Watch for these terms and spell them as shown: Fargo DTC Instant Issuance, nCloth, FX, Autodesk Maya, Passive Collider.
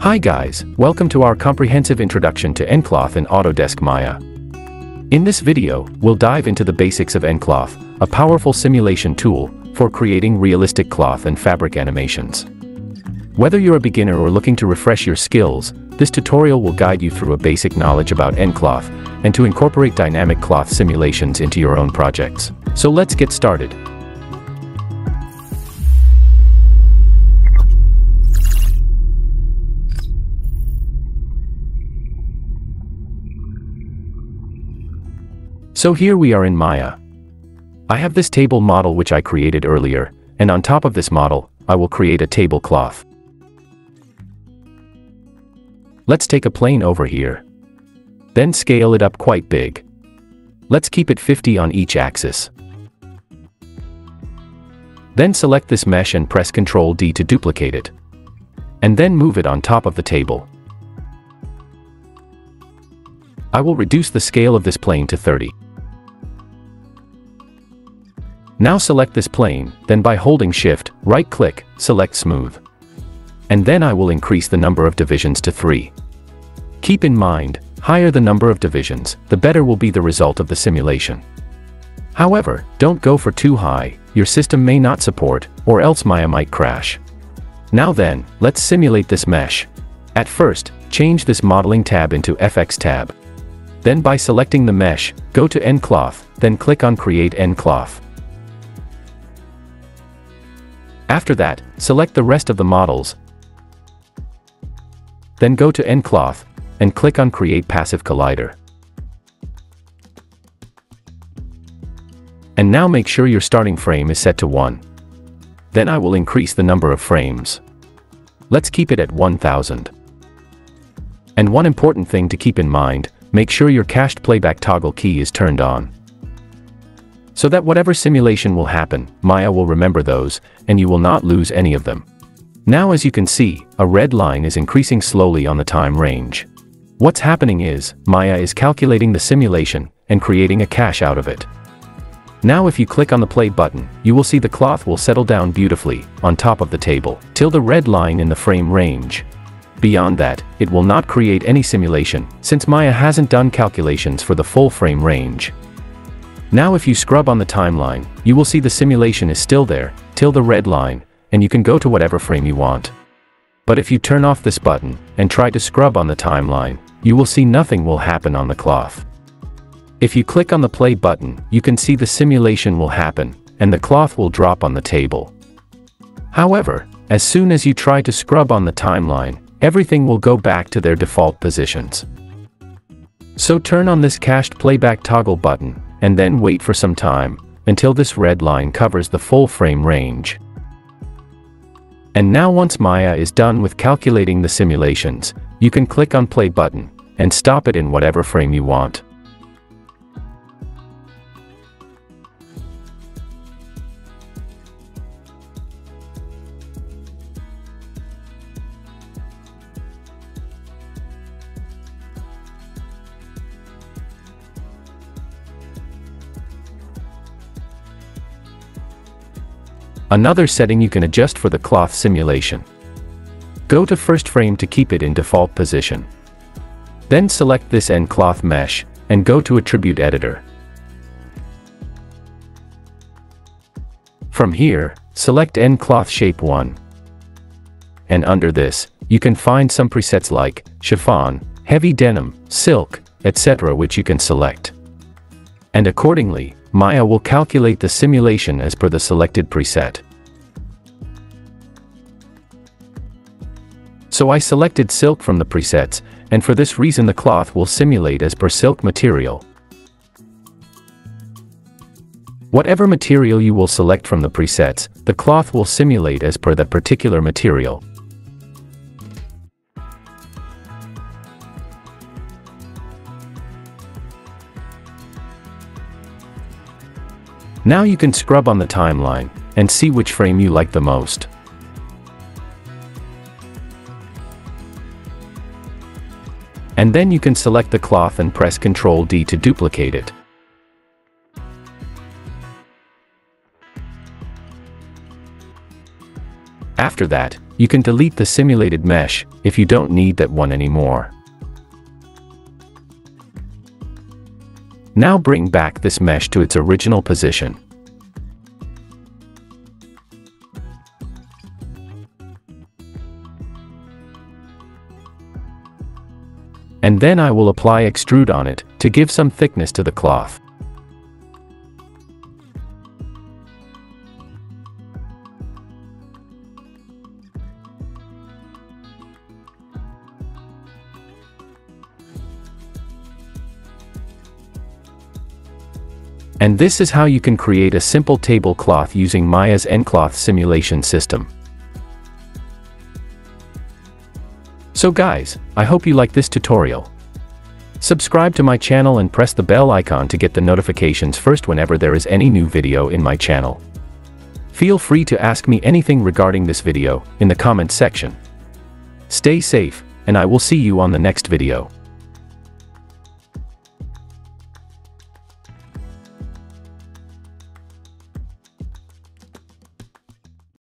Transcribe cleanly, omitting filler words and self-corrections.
Hi guys, welcome to our comprehensive introduction to nCloth and Autodesk Maya. In this video, we'll dive into the basics of nCloth, a powerful simulation tool for creating realistic cloth and fabric animations. Whether you're a beginner or looking to refresh your skills, this tutorial will guide you through a basic knowledge about nCloth and to incorporate dynamic cloth simulations into your own projects. So let's get started. So here we are in Maya. I have this table model which I created earlier, and on top of this model, I will create a tablecloth. Let's take a plane over here. Then scale it up quite big. Let's keep it 50 on each axis. Then select this mesh and press Ctrl D to duplicate it. And then move it on top of the table. I will reduce the scale of this plane to 30. Now select this plane, then by holding Shift, right-click, select Smooth. And then I will increase the number of divisions to 3. Keep in mind, higher the number of divisions, the better will be the result of the simulation. However, don't go for too high, your system may not support, or else Maya might crash. Now then, let's simulate this mesh. At first, change this modeling tab into FX tab. Then by selecting the mesh, go to nCloth, then click on Create nCloth. After that, select the rest of the models. Then go to nCloth, and click on Create Passive Collider. And now make sure your starting frame is set to 1. Then I will increase the number of frames. Let's keep it at 1000. And one important thing to keep in mind, make sure your cached playback toggle key is turned on, so that whatever simulation will happen, Maya will remember those, and you will not lose any of them. Now as you can see, a red line is increasing slowly on the time range. What's happening is, Maya is calculating the simulation, and creating a cache out of it. Now if you click on the play button, you will see the cloth will settle down beautifully, on top of the table, till the red line in the frame range. Beyond that, it will not create any simulation, since Maya hasn't done calculations for the full frame range. Now if you scrub on the timeline, you will see the simulation is still there, till the red line, and you can go to whatever frame you want. But if you turn off this button, and try to scrub on the timeline, you will see nothing will happen on the cloth. If you click on the play button, you can see the simulation will happen, and the cloth will drop on the table. However, as soon as you try to scrub on the timeline, everything will go back to their default positions. So turn on this cached playback toggle button, and then wait for some time, until this red line covers the full frame range. And now once Maya is done with calculating the simulations, you can click on play button, and stop it in whatever frame you want. Another setting you can adjust for the cloth simulation. Go to first frame to keep it in default position. Then select this nCloth mesh, and go to attribute editor. From here, select nCloth shape 1. And under this, you can find some presets like chiffon, heavy denim, silk, etc. which you can select. And accordingly, Maya will calculate the simulation as per the selected preset. So I selected silk from the presets, and for this reason the cloth will simulate as per silk material. Whatever material you will select from the presets, the cloth will simulate as per that particular material. Now you can scrub on the timeline, and see which frame you like the most. And then you can select the cloth and press Ctrl D to duplicate it. After that, you can delete the simulated mesh if you don't need that one anymore. Now bring back this mesh to its original position. And then I will apply extrude on it to give some thickness to the cloth. And this is how you can create a simple tablecloth using Maya's nCloth simulation system. So guys, I hope you like this tutorial. Subscribe to my channel and press the bell icon to get the notifications first whenever there is any new video in my channel. Feel free to ask me anything regarding this video in the comments section. Stay safe, and I will see you on the next video.